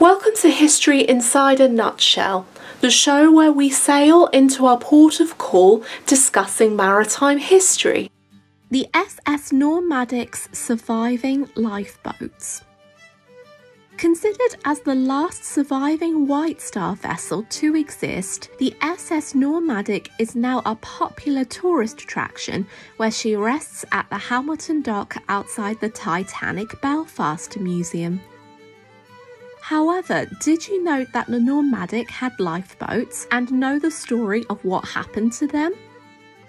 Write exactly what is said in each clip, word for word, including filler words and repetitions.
Welcome to History Inside a Nutshell, the show where we sail into our port of call discussing maritime history. The S S Nomadic's surviving lifeboats. Considered as the last surviving White Star vessel to exist, the S S Nomadic is now a popular tourist attraction where she rests at the Hamilton Dock outside the Titanic Belfast Museum. However, did you note that the Nomadic had lifeboats and know the story of what happened to them?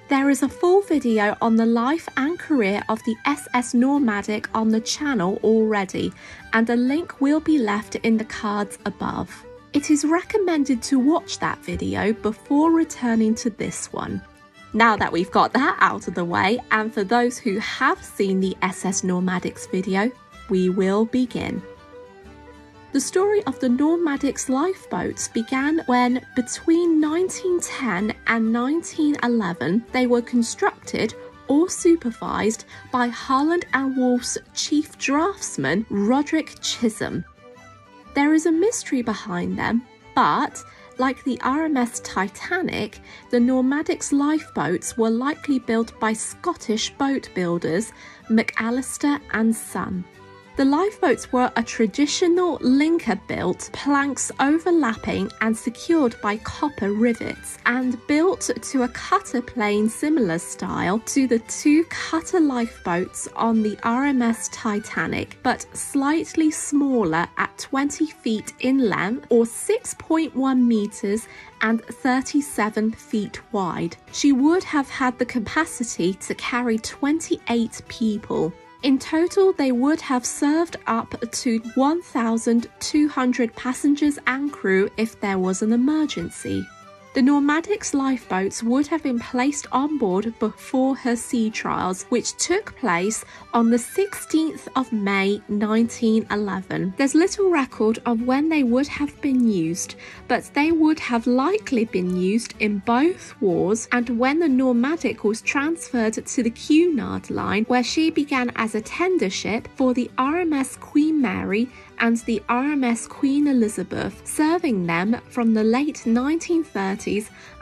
There is a full video on the life and career of the S S Nomadic on the channel already, and a link will be left in the cards above. It is recommended to watch that video before returning to this one. Now that we've got that out of the way, and for those who have seen the S S Nomadic's video, we will begin. The story of the Nomadic's lifeboats began when, between nineteen ten and nineteen eleven, they were constructed or supervised by Harland and Wolff's chief draftsman, Roderick Chisholm. There is a mystery behind them, but, like the R M S Titanic, the Nomadic's lifeboats were likely built by Scottish boat builders, McAllister and Son. The lifeboats were a traditional linker-built, planks overlapping and secured by copper rivets, and built to a cutter plane similar style to the two cutter lifeboats on the R M S Titanic, but slightly smaller at twenty feet in length or six point one meters and thirty-seven feet wide. She would have had the capacity to carry twenty-eight people. In total, they would have served up to one thousand two hundred passengers and crew if there was an emergency. The Nomadic's lifeboats would have been placed on board before her sea trials, which took place on the sixteenth of May nineteen eleven. There's little record of when they would have been used, but they would have likely been used in both wars and when the Nomadic was transferred to the Cunard line, where she began as a tender ship for the R M S Queen Mary and the R M S Queen Elizabeth, serving them from the late nineteen thirties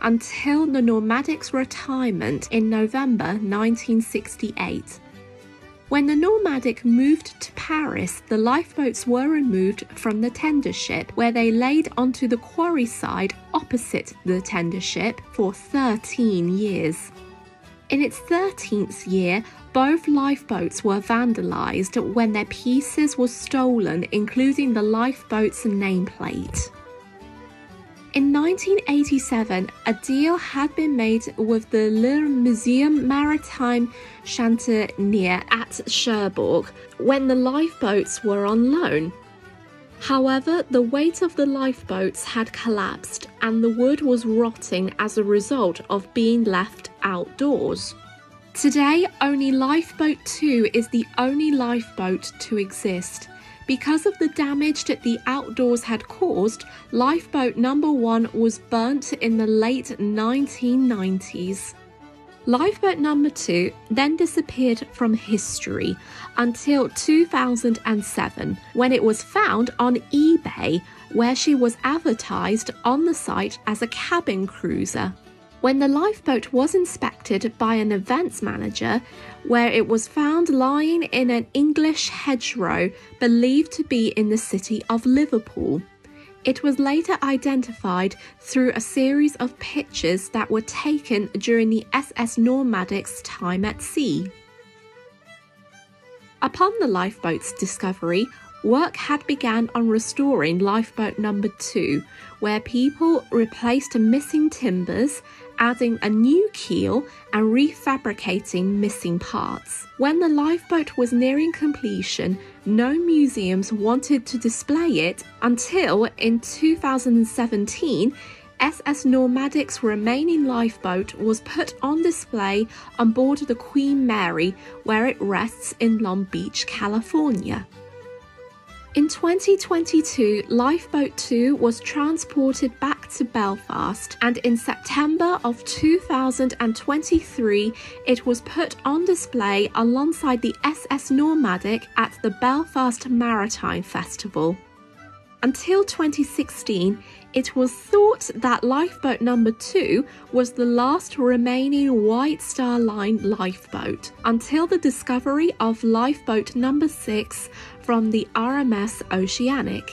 until the Nomadic's retirement in November nineteen sixty-eight. When the Nomadic moved to Paris, the lifeboats were removed from the tender ship, where they laid onto the quarry side opposite the tender ship for thirteen years. In its thirteenth year, both lifeboats were vandalised when their pieces were stolen, including the lifeboat's nameplate. In nineteen eighty-seven, a deal had been made with the Le Museum Maritime Chanterneur at Cherbourg when the lifeboats were on loan. However, the weight of the lifeboats had collapsed and the wood was rotting as a result of being left outdoors. Today, only Lifeboat two is the only lifeboat to exist. Because of the damage that the outdoors had caused, lifeboat number one was burnt in the late nineteen nineties. Lifeboat number two then disappeared from history until two thousand seven, when it was found on eBay, where she was advertised on the site as a cabin cruiser. When the lifeboat was inspected by an events manager, where it was found lying in an English hedgerow believed to be in the city of Liverpool. It was later identified through a series of pictures that were taken during the S S Nomadic's time at sea. Upon the lifeboat's discovery, work had begun on restoring lifeboat number two, where people replaced missing timbers, adding a new keel and refabricating missing parts. When the lifeboat was nearing completion, no museums wanted to display it until, in two thousand seventeen, S S Nomadic's remaining lifeboat was put on display on board the Queen Mary, where it rests in Long Beach, California. In twenty twenty-two, Lifeboat two was transported back to Belfast, and in September of two thousand twenty-three, it was put on display alongside the S S Nomadic at the Belfast Maritime Festival. Until twenty sixteen, it was thought that lifeboat number two was the last remaining White Star Line lifeboat, until the discovery of lifeboat number six from the R M S Oceanic.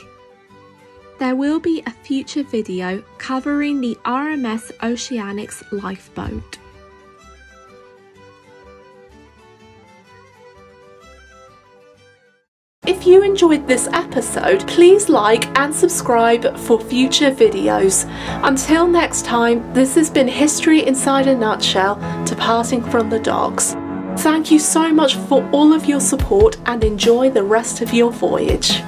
There will be a future video covering the R M S Oceanic's lifeboat. If you enjoyed this episode, please like and subscribe for future videos. Until next time, this has been History Inside a Nutshell, departing from the docks. Thank you so much for all of your support and enjoy the rest of your voyage.